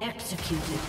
Executed.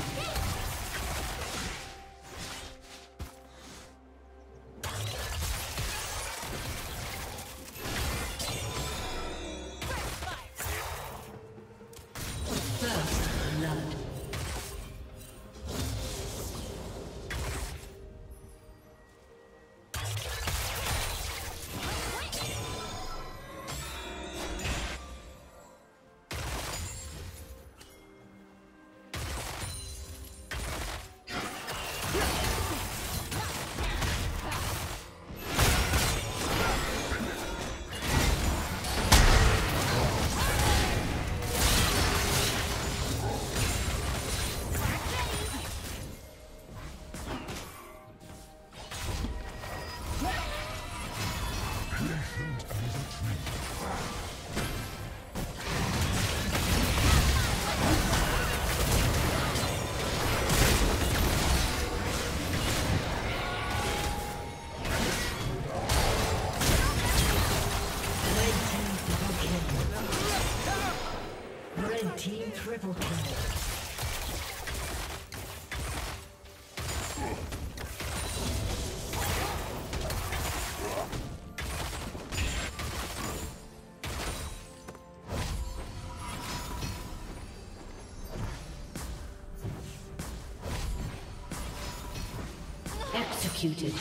Triple kill. Executed.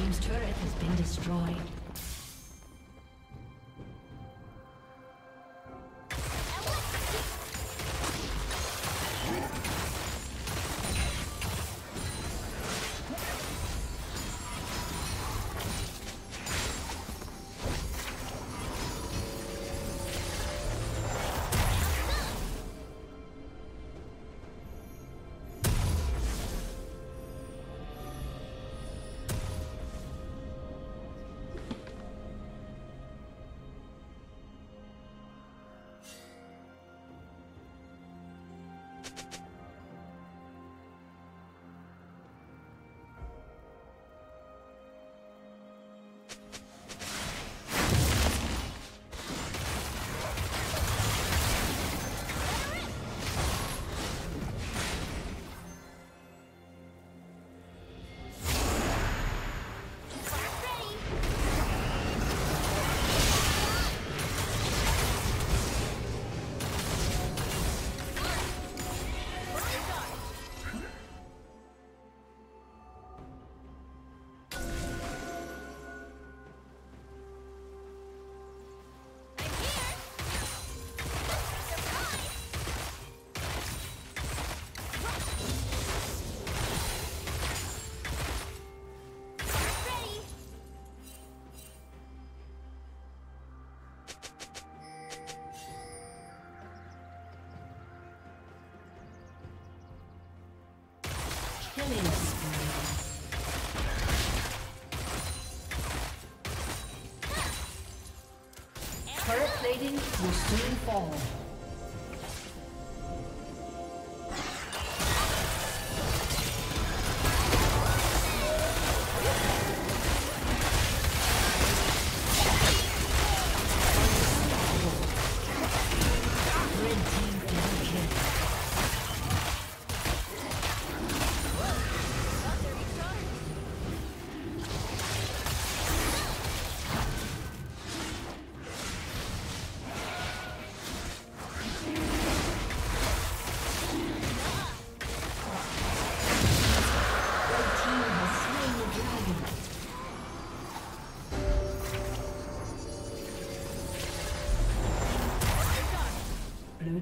team's turret has been destroyed. Turret plating will soon fall. Blue